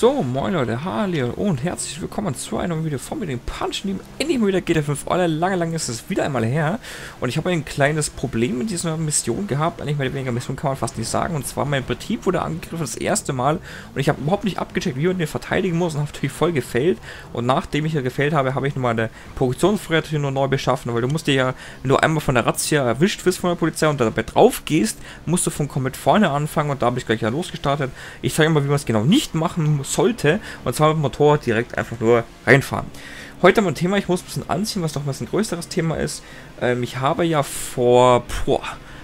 So, moin Leute, hallo und herzlich willkommen zu einem Video von mir, dem Punching Dream. Endlich mal wieder GTA 5 Online. Lange ist es wieder einmal her. Und ich habe ein kleines Problem mit dieser Mission gehabt. Eigentlich mehr oder weniger Mission kann man fast nicht sagen. Und zwar, mein Betrieb wurde angegriffen das erste Mal. Und ich habe überhaupt nicht abgecheckt, wie man den verteidigen muss. Und habe natürlich voll gefailt. Und nachdem ich ja gefailt habe, habe ich nochmal eine Produktionsfreiheit nur neu beschaffen. Weil du musst dir ja, wenn du einmal von der Razzia erwischt wirst von der Polizei und dabei drauf gehst, musst du von komplett vorne anfangen. Und da habe ich gleich ja losgestartet. Ich zeige mal, wie man es genau nicht machen sollte, und zwar mit dem Motorrad direkt einfach nur reinfahren. Heute mein Thema, ich muss ein bisschen anziehen, was noch mal ein größeres Thema ist. Ich habe ja vor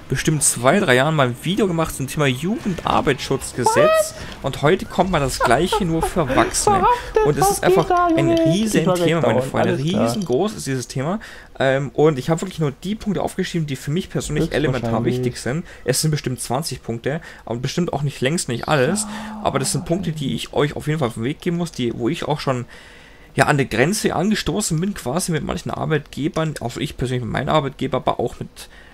bestimmt 2-3 Jahren mal ein Video gemacht zum Thema Jugendarbeitsschutzgesetz und heute kommt mal das gleiche nur für Erwachsene. Und es ist einfach ein riesen Thema, meine Freunde, riesengroß ist dieses Thema. Und ich habe wirklich nur die Punkte aufgeschrieben, die für mich persönlich elementar wichtig sind. Es sind bestimmt 20 Punkte, aber bestimmt auch nicht längst nicht alles. Aber das sind Punkte, die ich euch auf jeden Fall auf den Weg geben muss, die, wo ich auch schon ja an der Grenze angestoßen bin, quasi mit manchen Arbeitgebern, auch ich persönlich mit meinem Arbeitgeber, aber auch mit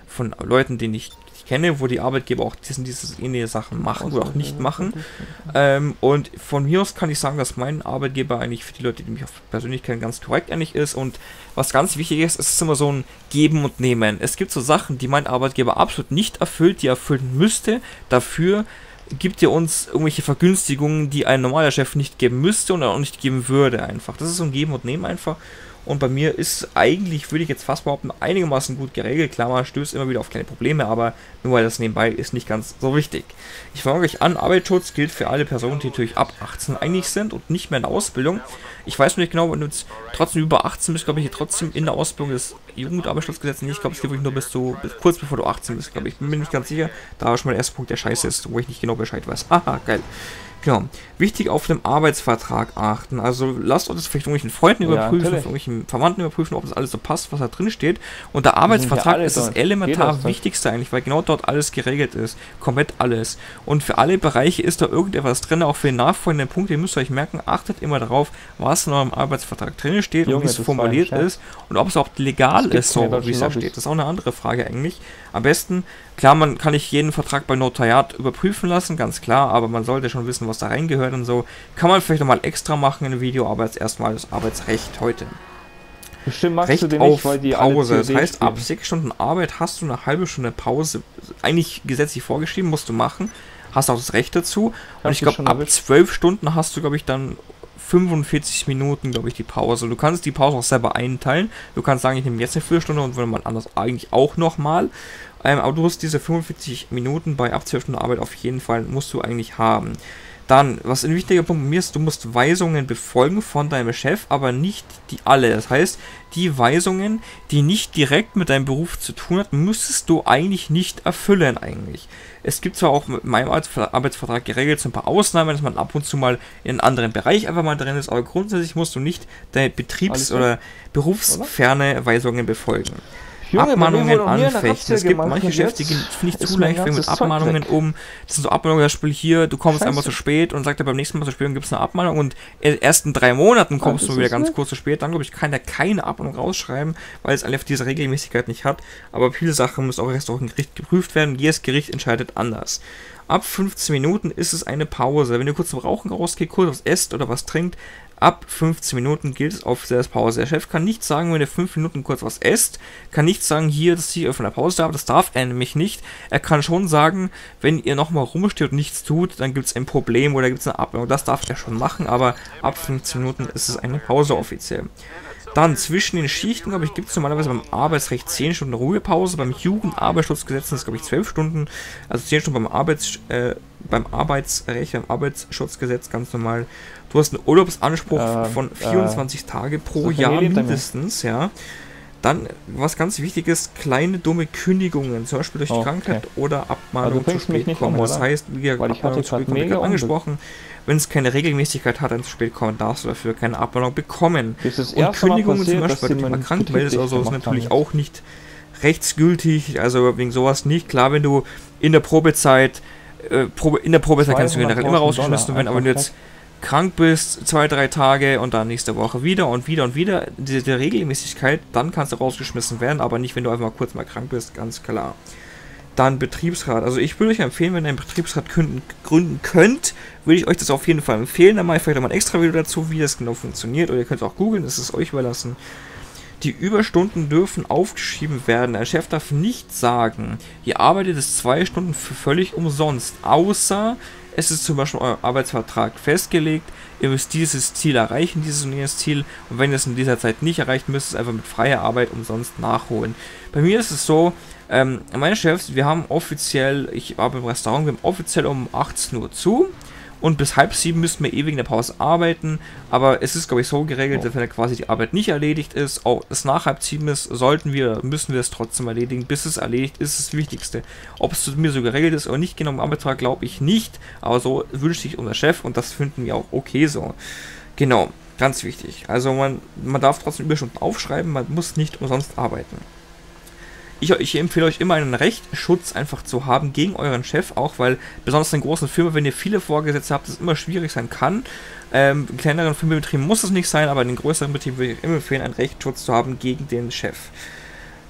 von Leuten, denen ich kenne, wo die Arbeitgeber auch diese ähnliche Sachen machen oder auch nicht machen. Und von mir aus kann ich sagen, dass mein Arbeitgeber eigentlich für die Leute, die mich auch persönlich kennen, ganz korrekt eigentlich ist. Und was ganz wichtig ist, es ist immer so ein Geben und Nehmen. Es gibt so Sachen, die mein Arbeitgeber absolut nicht erfüllt, die er erfüllen müsste. Dafür gibt ihr uns irgendwelche Vergünstigungen, die ein normaler Chef nicht geben müsste und auch nicht geben würde einfach. Das ist so ein Geben und Nehmen einfach. Und bei mir ist eigentlich, würde ich jetzt fast behaupten, einigermaßen gut geregelt. Klar, man stößt immer wieder auf kleine Probleme, aber nur weil das nebenbei ist nicht ganz so wichtig. Ich fange euch an, Arbeitsschutz gilt für alle Personen, die natürlich ab 18 eigentlich sind und nicht mehr in der Ausbildung. Ich weiß nicht genau, wenn du jetzt trotzdem über 18 bist, glaube ich, trotzdem in der Ausbildung des Jugendarbeitsschutzgesetzes nicht. Ich glaube, es geht wirklich nur bis kurz bevor du 18 bist, glaube ich. Bin mir nicht ganz sicher. Da war schon mal der erste Punkt, der scheiße ist, wo ich nicht genau Bescheid weiß. Haha, geil. Genau. Wichtig, auf dem Arbeitsvertrag achten. Also lasst euch das vielleicht irgendwelchen Freunden überprüfen, natürlich. Irgendwelchen Verwandten überprüfen, ob das alles so passt, was da drin steht. Und der Arbeitsvertrag ist das elementar Wichtigste eigentlich, weil genau dort alles geregelt ist. Komplett alles. Und für alle Bereiche ist da irgendetwas drin, auch für den nachfolgenden Punkt, den müsst ihr euch merken, achtet immer darauf, was in eurem Arbeitsvertrag drin steht und wie es formuliert ist und ob es überhaupt legal ist, so wie es da steht. Das ist auch eine andere Frage eigentlich. Am besten, klar, man kann nicht jeden Vertrag beim Notariat überprüfen lassen, ganz klar, aber man sollte schon wissen, was da reingehört und so. Kann man vielleicht nochmal extra machen in einem Video, aber jetzt erstmal das Arbeitsrecht heute. Bestimmt magst Recht du den auf nicht, weil die Pause. Alle das heißt, spielen. Ab 6 Stunden Arbeit hast du eine halbe Stunde Pause, eigentlich gesetzlich vorgeschrieben, musst du machen, hast auch das Recht dazu. Und ich glaube, ab 12 Stunden hast du, glaube ich, dann 45 Minuten, glaube ich, die Pause. Du kannst die Pause auch selber einteilen. Du kannst sagen, ich nehme jetzt eine Viertelstunde und würde mal anders eigentlich auch nochmal. Aber du musst diese 45 Minuten bei ab 12 Stunden Arbeit auf jeden Fall, musst du eigentlich haben. Dann, was ein wichtiger Punkt bei mir ist, du musst Weisungen befolgen von deinem Chef, aber nicht die alle. Das heißt, die Weisungen, die nicht direkt mit deinem Beruf zu tun hat, müsstest du eigentlich nicht erfüllen eigentlich. Es gibt zwar auch mit meinem Arbeitsvertrag geregelt so ein paar Ausnahmen, dass man ab und zu mal in einen anderen Bereich einfach mal drin ist, aber grundsätzlich musst du nicht deine betriebs- oder berufsferne Weisungen befolgen. Junge, Abmahnungen anfechten. Es gibt manche Chefs, die gehen nicht zu leicht mit Abmahnungen um. Das sind so Abmahnungen, das Spiel hier, du kommst einmal zu spät und sagt er beim nächsten Mal zu spät und gibst eine Abmahnung und in den ersten 3 Monaten kommst du wieder ganz kurz zu spät. Dann, glaube ich, kann der keine Abmahnung rausschreiben, weil es einfach diese Regelmäßigkeit nicht hat. Aber viele Sachen müssen auch erst durch ein Gericht geprüft werden. Jedes Gericht entscheidet anders. Ab 15 Minuten ist es eine Pause. Wenn ihr kurz zum Rauchen rausgeht, kurz was esst oder was trinkt, ab 15 Minuten gilt es auf der Pause. Der Chef kann nicht sagen, wenn ihr 5 Minuten kurz was esst, kann nicht sagen, hier, dass ich von der Pause darf, das darf er nämlich nicht. Er kann schon sagen, wenn ihr nochmal rumsteht und nichts tut, dann gibt es ein Problem oder gibt es eine Ablehnung. Das darf er schon machen, aber ab 15 Minuten ist es eine Pause offiziell. Dann zwischen den Schichten, glaube ich, gibt es normalerweise beim Arbeitsrecht 10 Stunden Ruhepause, beim Jugendarbeitsschutzgesetz sind es, glaube ich, 12 Stunden, also 10 Stunden beim Arbeitsschutzgesetz ganz normal. Du hast einen Urlaubsanspruch von 24 Tage pro Jahr mindestens, ja. Dann, was ganz wichtig ist, kleine dumme Kündigungen, zum Beispiel durch Krankheit oder Abmahnung zu spät kommen. Das heißt, wie Abmahnung zu spät kommen, angesprochen, wenn es keine Regelmäßigkeit hat, dann zu spät kommen, darfst du dafür keine Abmahnung bekommen. Und Kündigungen zum Beispiel, wenn du mal krank meldest oder so, ist natürlich auch nicht rechtsgültig, also wegen sowas nicht. Klar, wenn du in der Probezeit, kannst du generell immer rausgeschmissen werden, aber wenn du jetzt krank bist, 2-3 Tage und dann nächste Woche wieder und wieder und wieder, diese Regelmäßigkeit, dann kannst du rausgeschmissen werden, aber nicht, wenn du einfach mal kurz krank bist, ganz klar. dann Betriebsrat. Also ich würde euch empfehlen, wenn ihr einen Betriebsrat gründen könnt, würde ich euch das auf jeden Fall empfehlen. Dann mache ich vielleicht nochmal ein extra Video dazu, wie das genau funktioniert. Oder ihr könnt es auch googeln, das ist euch überlassen. Die Überstunden dürfen aufgeschrieben werden. Der Chef darf nicht sagen, ihr arbeitet es 2 Stunden für völlig umsonst. Außer es ist zum Beispiel euer Arbeitsvertrag festgelegt, ihr müsst dieses Ziel erreichen, dieses und jenes Ziel. Und wenn ihr es in dieser Zeit nicht erreicht, müsst ihr es einfach mit freier Arbeit umsonst nachholen. Bei mir ist es so, meine Chefs, wir haben offiziell, ich war im Restaurant, wir haben offiziell um 18 Uhr zu. Und bis 6:30 müssen wir ewig in der Pause arbeiten, aber es ist, glaube ich, so geregelt, dass wenn quasi die Arbeit nicht erledigt ist, auch es nach 6:30 ist, müssen wir es trotzdem erledigen, bis es erledigt ist, ist das Wichtigste. Ob es zu mir so geregelt ist oder nicht, genau im Arbeitsvertrag, glaube ich nicht, aber so wünscht sich unser Chef und das finden wir auch okay so. Genau, ganz wichtig. Also man darf trotzdem Überstunden aufschreiben, man muss nicht umsonst arbeiten. Ich empfehle euch immer einen Rechtsschutz einfach zu haben gegen euren Chef auch, weil besonders in großen Firmen, wenn ihr viele Vorgesetzte habt, das immer schwierig sein kann. In kleineren Firmenbetrieben muss es nicht sein, aber in den größeren Betrieben würde ich euch immer empfehlen, einen Rechtsschutz zu haben gegen den Chef.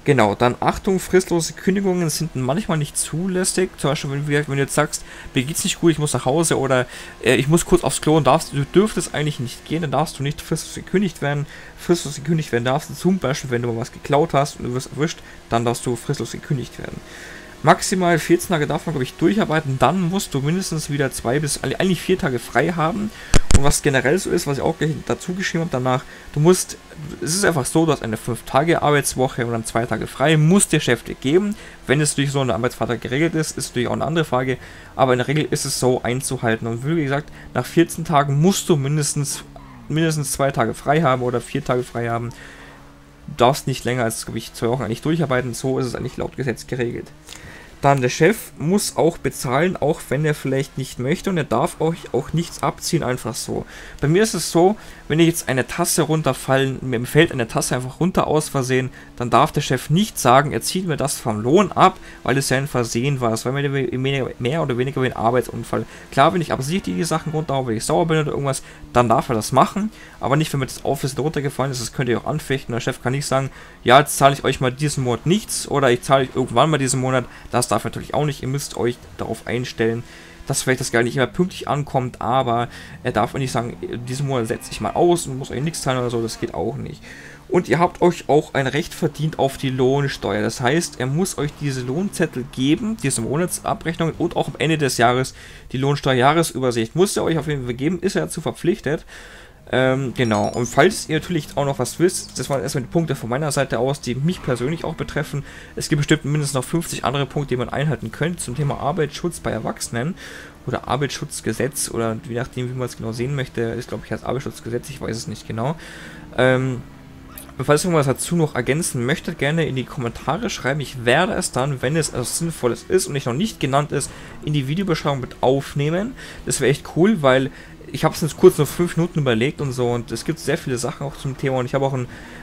Genau, dann Achtung, fristlose Kündigungen sind manchmal nicht zulässig. Zum Beispiel, wenn du jetzt sagst, mir geht's nicht gut, ich muss nach Hause oder ich muss kurz aufs Klo und du dürftest eigentlich nicht gehen, dann darfst du nicht fristlos gekündigt werden. Fristlos gekündigt werden darfst du zum Beispiel, wenn du mal was geklaut hast und du wirst erwischt, dann darfst du fristlos gekündigt werden. Maximal 14 Tage darf man, glaube ich, durcharbeiten, dann musst du mindestens wieder 2 bis eigentlich 4 Tage frei haben. Und was generell so ist, was ich auch dazu geschrieben habe danach, es ist einfach so, dass eine 5-Tage-Arbeitswoche und dann 2 Tage frei, muss der Chef dir geben. Wenn es durch so einen Arbeitsvertrag geregelt ist, ist natürlich auch eine andere Frage, aber in der Regel ist es so einzuhalten. Und wie gesagt, nach 14 Tagen musst du mindestens 2 Tage frei haben oder 4 Tage frei haben. Du darfst nicht länger als, glaube ich, 2 Wochen eigentlich durcharbeiten, so ist es eigentlich laut Gesetz geregelt. Dann der Chef muss auch bezahlen, auch wenn er vielleicht nicht möchte, und er darf euch auch nichts abziehen, einfach so. Bei mir ist es so, wenn ich jetzt eine Tasse runterfallen, mir fällt eine Tasse einfach runter aus Versehen, dann darf der Chef nicht sagen, er zieht mir das vom Lohn ab, weil es ja ein Versehen war. Es war mehr oder weniger wie ein Arbeitsunfall. Klar, wenn ich absichtlich die Sachen runterhaue, wenn ich sauer bin oder irgendwas, dann darf er das machen, aber nicht, wenn mir das Aufwissen runtergefallen ist, das könnt ihr auch anfechten. Der Chef kann nicht sagen, ja, jetzt zahle ich euch mal diesen Monat nichts oder ich zahle euch irgendwann mal diesen Monat, das darf natürlich auch nicht, ihr müsst euch darauf einstellen, dass vielleicht das Geld nicht immer pünktlich ankommt, aber er darf auch nicht sagen, diesen Monat setze ich mal aus und muss euch nichts zahlen oder so, das geht auch nicht. Und ihr habt euch auch ein Recht verdient auf die Lohnsteuer, das heißt, er muss euch diese Lohnzettel geben, diese Monatsabrechnung und auch am Ende des Jahres die Lohnsteuerjahresübersicht muss er euch auf jeden Fall geben, ist er dazu verpflichtet. Genau, und falls ihr natürlich auch noch was wisst, das waren erstmal die Punkte von meiner Seite aus, die mich persönlich auch betreffen. Es gibt bestimmt mindestens noch 50 andere Punkte, die man einhalten könnte zum Thema Arbeitsschutz bei Erwachsenen oder Arbeitsschutzgesetz oder je nachdem, wie man es genau sehen möchte, ist, glaube ich, das Arbeitsschutzgesetz, ich weiß es nicht genau. Falls ihr irgendwas dazu noch ergänzen möchtet, gerne in die Kommentare schreiben. Ich werde es dann, wenn es etwas Sinnvolles ist und ich noch nicht genannt ist, in die Videobeschreibung mit aufnehmen. Das wäre echt cool, weil ich habe es jetzt kurz nur 5 Minuten überlegt und so, und es gibt sehr viele Sachen auch zum Thema und ich habe auch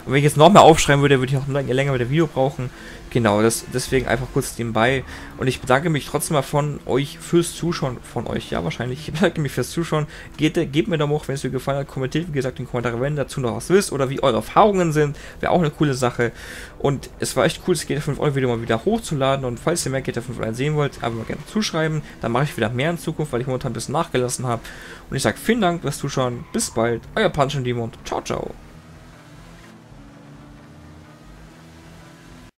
wenn ich jetzt noch mehr aufschreiben würde, würde ich noch länger mit dem Video brauchen. Genau, deswegen einfach kurz nebenbei. Und ich bedanke mich trotzdem mal von euch fürs Zuschauen, ich bedanke mich fürs Zuschauen. Gebt mir Daumen hoch, wenn es euch gefallen hat, kommentiert, wie gesagt, in den Kommentaren, wenn ihr dazu noch was wisst oder wie eure Erfahrungen sind, wäre auch eine coole Sache. Und es war echt cool, das GTA 5-Euro-Video mal wieder hochzuladen, und falls ihr mehr GTA 5 sehen wollt, einfach mal gerne zuschreiben, dann mache ich wieder mehr in Zukunft, weil ich momentan ein bisschen nachgelassen habe. Und ich sage vielen Dank fürs Zuschauen, bis bald, euer Punching Dream und ciao, ciao.